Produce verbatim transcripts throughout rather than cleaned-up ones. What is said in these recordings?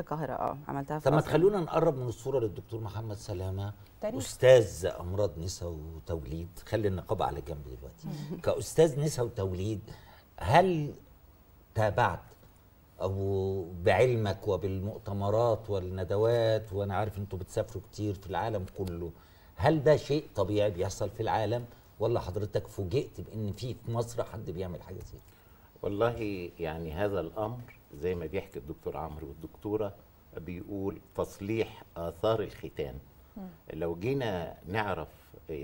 القاهرة اه عملتها في طب ما تخلونا نقرب من الصورة للدكتور محمد سلامة تاريخ. أستاذ أمراض نساء وتوليد، خلي النقابة على جنب دلوقتي. كأستاذ نساء وتوليد، هل تابعت أو بعلمك وبالمؤتمرات والندوات، وأنا عارف أنتوا بتسافروا كتير في العالم كله، هل ده شيء طبيعي بيحصل في العالم ولا حضرتك فوجئت بأن في في مصر حد بيعمل حاجة زي كده؟ والله يعني هذا الأمر زي ما بيحكي الدكتور عمرو والدكتورة بيقول تصليح آثار الختان. م. لو جينا نعرف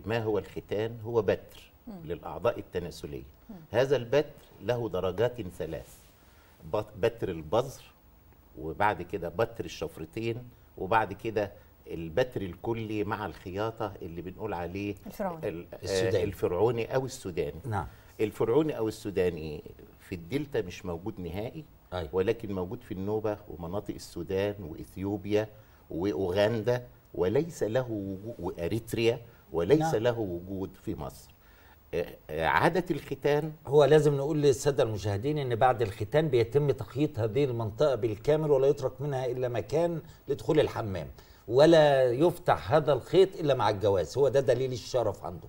ما هو الختان، هو بتر م. للأعضاء التناسلية. م. هذا البتر له درجات ثلاث، بتر البذر وبعد كده بتر الشفرتين وبعد كده البتر الكلي مع الخياطة اللي بنقول عليه الفرعوني, الفرعوني أو السوداني. نعم. الفرعوني أو السوداني في الدلتا مش موجود نهائي، أي. ولكن موجود في النوبة ومناطق السودان وإثيوبيا وأوغندا، وليس له وجود وإريتريا، وليس لا. له وجود في مصر. عادة الختان هو لازم نقول للسادة المشاهدين أن بعد الختان بيتم تخييط هذه المنطقة بالكامل، ولا يترك منها إلا مكان لدخول الحمام، ولا يفتح هذا الخيط إلا مع الجواز. هو ده دليل الشرف عنده.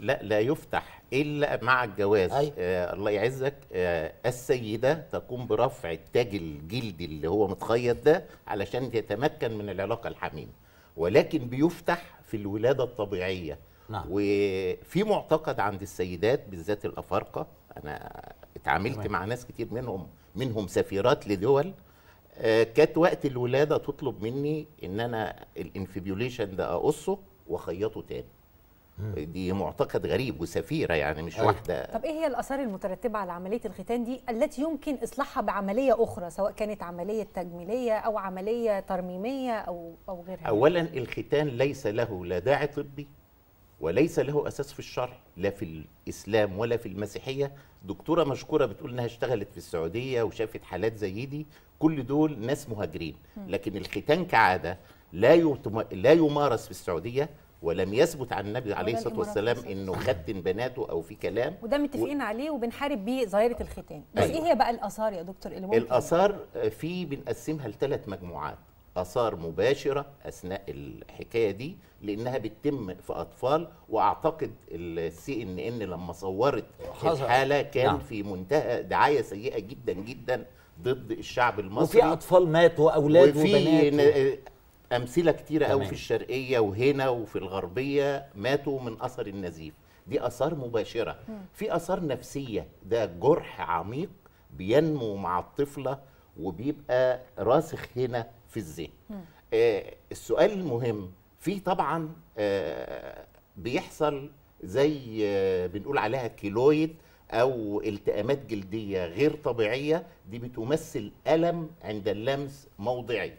لا لا يفتح إلا مع الجواز. آه الله يعزك. آه السيدة تقوم برفع التاج الجلدي اللي هو متخيط ده علشان تتمكن من العلاقة الحميمة، ولكن بيفتح في الولادة الطبيعية. نعم. وفي معتقد عند السيدات بالذات الأفارقة، أنا اتعاملت تمام. مع ناس كتير منهم منهم سفيرات لدول، آه كانت وقت الولادة تطلب مني إن أنا الانفيبيوليشن ده أقصه وأخيطه تاني. دي معتقد غريب وسفيرة يعني مش أيه. واحدة. طب إيه هي الآثار المترتبة على عملية الختان دي التي يمكن إصلاحها بعملية أخرى، سواء كانت عملية تجميلية أو عملية ترميمية أو أو غيرها؟ أولا الختان ليس له لا داعي طبي وليس له أساس في الشرع، لا في الإسلام ولا في المسيحية. دكتورة مشكورة بتقول إنها اشتغلت في السعودية وشافت حالات زي دي، كل دول ناس مهاجرين، لكن الختان كعادة لا يتم... لا يمارس في السعودية، ولم يثبت عن النبي عليه الصلاه والسلام انه ختن بناته او في كلام، وده متفقين و... عليه وبنحارب بيه ظاهره الختان. بس أيوة. ايه هي بقى الاثار يا دكتور اللي ممكن الاثار في بنقسمها لثلاث مجموعات: اثار مباشره اثناء الحكايه دي لانها بتتم في اطفال، واعتقد السي ان ان لما صورت الحاله كان نعم. في منتهى دعايه سيئه جدا جدا ضد الشعب المصري، وفي اطفال ماتوا واولاد وبنات و... أمثلة كتيرة أوي في الشرقية وهنا وفي الغربية ماتوا من أثر النزيف. دي أثار مباشرة. م. في أثار نفسية، ده جرح عميق بينمو مع الطفلة وبيبقى راسخ هنا في الذهن. آه السؤال المهم في طبعا آه بيحصل زي آه بنقول عليها كيلويد أو التئامات جلدية غير طبيعية، دي بتمثل ألم عند اللمس موضعي.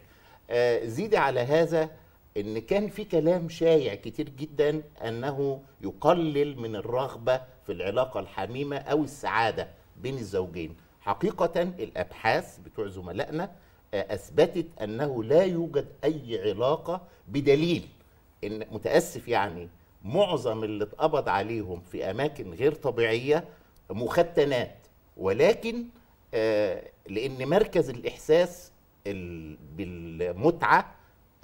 زيدي على هذا ان كان في كلام شائع كتير جدا انه يقلل من الرغبه في العلاقه الحميمه او السعاده بين الزوجين. حقيقه الابحاث بتوع زملائنا اثبتت انه لا يوجد اي علاقه، بدليل ان متاسف يعني معظم اللي اتقبض عليهم في اماكن غير طبيعيه مختنات، ولكن لان مركز الاحساس بالمتعه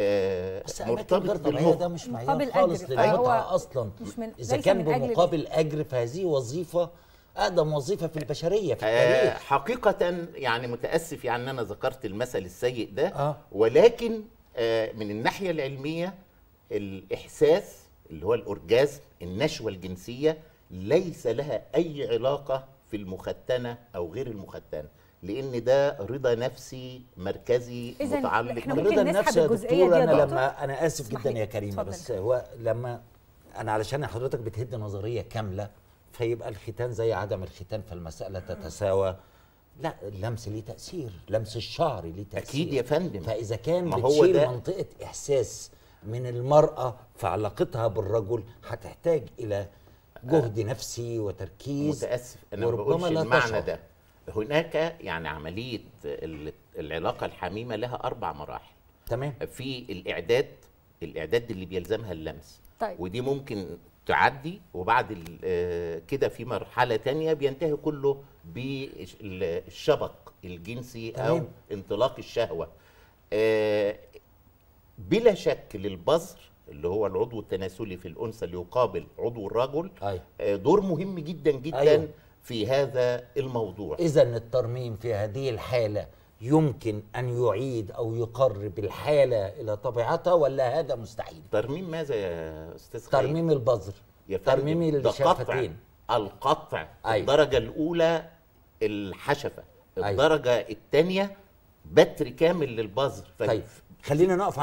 آه مرتبط بالمهر. ده مش معيار خالص للمتعه اصلا، اذا كان بمقابل اجر فهذه وظيفه اقدم وظيفه في البشريه في التاريخ. آه حقيقه يعني متاسف يعني انا ذكرت المثل السيء ده، آه. ولكن آه من الناحيه العلميه الاحساس اللي هو الاورجازم، النشوه الجنسيه، ليس لها اي علاقه في المختنه او غير المختنه، لان ده رضا نفسي مركزي متعلق بالرضا النفسي. يا دكتور انا لما انا اسف جدا يا كريم، بس هو لما انا علشان حضرتك بتهد نظريه كامله فيبقى الختان زي عدم الختان، فالمساله تتساوى. لا، اللمس ليه تاثير، لمس الشعر ليه تاثير اكيد يا فندم. فاذا كان بتشيل منطقه احساس من المراه فعلاقتها بالرجل هتحتاج الى جهد أه نفسي وتركيز. متاسف انا ما بقولش المعنى ده. هناك يعني عملية العلاقة الحميمة لها أربع مراحل. تمام. في الإعداد، الإعداد اللي بيلزمها اللمس. طيب. ودي ممكن تعدي، وبعد كده في مرحلة تانية بينتهي كله بالشبق الجنسي. تمام. أو انطلاق الشهوة. بلا شك للبذر اللي هو العضو التناسلي في الانثى اللي يقابل عضو الرجل أيوة. دور مهم جدا جدا أيوة. في هذا الموضوع. اذا الترميم في هذه الحاله يمكن ان يعيد او يقرب الحاله الى طبيعتها ولا هذا مستحيل؟ ترميم ماذا يا استاذ خالد؟ ترميم البذر، ترميم الشفتين، القطع أيوة. الدرجه الاولى الحشفه، الدرجه أيوة. الثانيه بتر كامل للبذر. طيب خلينا نقف